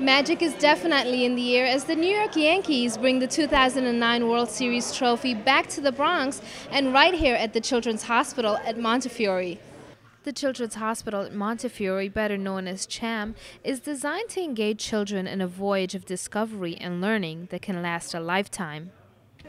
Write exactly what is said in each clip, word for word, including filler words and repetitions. Magic is definitely in the air as the New York Yankees bring the two thousand nine World Series trophy back to the Bronx and right here at the Children's Hospital at Montefiore. The Children's Hospital at Montefiore, better known as CHAM, is designed to engage children in a voyage of discovery and learning that can last a lifetime.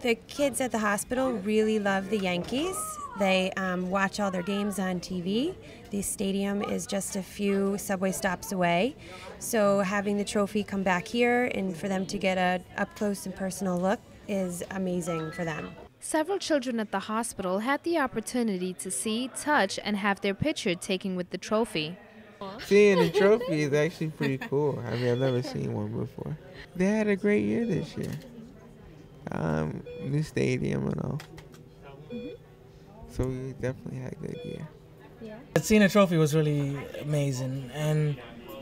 The kids at the hospital really love the Yankees. They um, watch all their games on T V. The stadium is just a few subway stops away. So having the trophy come back here and for them to get an up-close and personal look is amazing for them. Several children at the hospital had the opportunity to see, touch, and have their picture taken with the trophy. Seeing the trophy is actually pretty cool. I mean, I've never seen one before. They had a great year this year. Um, new stadium and all. So we definitely had a good year. Yeah. Seeing a trophy was really amazing, and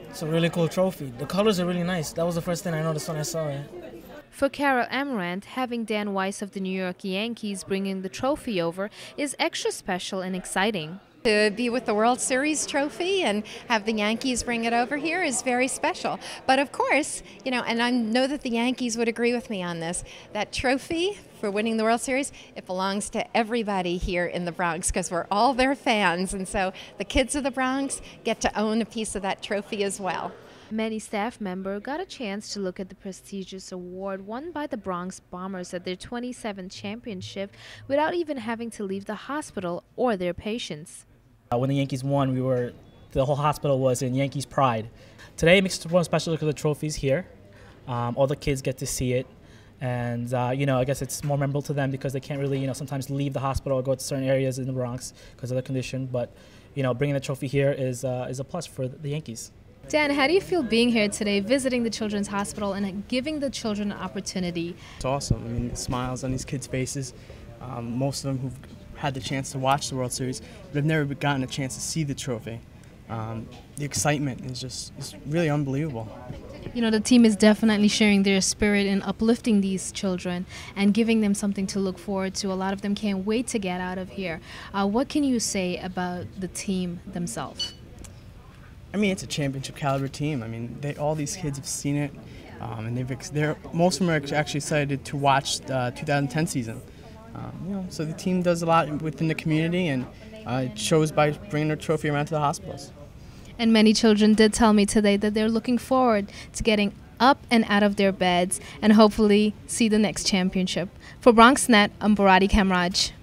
it's a really cool trophy. The colors are really nice. That was the first thing I noticed when I saw it. For Carol Amarant, having Dan Weiss of the New York Yankees bringing the trophy over is extra special and exciting. To be with the World Series trophy and have the Yankees bring it over here is very special. But of course, you know, and I know that the Yankees would agree with me on this, that trophy for winning the World Series, it belongs to everybody here in the Bronx because we're all their fans. And so the kids of the Bronx get to own a piece of that trophy as well. Many staff members got a chance to look at the prestigious award won by the Bronx Bombers at their twenty-seventh championship without even having to leave the hospital or their patients. Uh, when the Yankees won, we were, the whole hospital was in Yankees pride. Today makes it more special because the trophy's here. Um, all the kids get to see it. And, uh, you know, I guess it's more memorable to them because they can't really, you know, sometimes leave the hospital or go to certain areas in the Bronx because of their condition. But, you know, bringing the trophy here is, uh, is a plus for the Yankees. Dan, how do you feel being here today, visiting the Children's Hospital and giving the children an opportunity? It's awesome. I mean, smiles on these kids' faces. Um, most of them who've had the chance to watch the World Series, but they've never gotten a chance to see the trophy. Um, the excitement is just it's really unbelievable. You know, the team is definitely sharing their spirit and uplifting these children and giving them something to look forward to. A lot of them can't wait to get out of here. Uh, what can you say about the team themselves? I mean, it's a championship caliber team. I mean, they, all these kids have seen it, um, and they've they're most of them are actually excited to watch the two thousand ten season. Um, you know, so the team does a lot within the community, and uh, it shows by bringing their trophy around to the hospitals. And many children did tell me today that they're looking forward to getting up and out of their beds and hopefully see the next championship. For BronxNet, I'm Bharati Kamraj.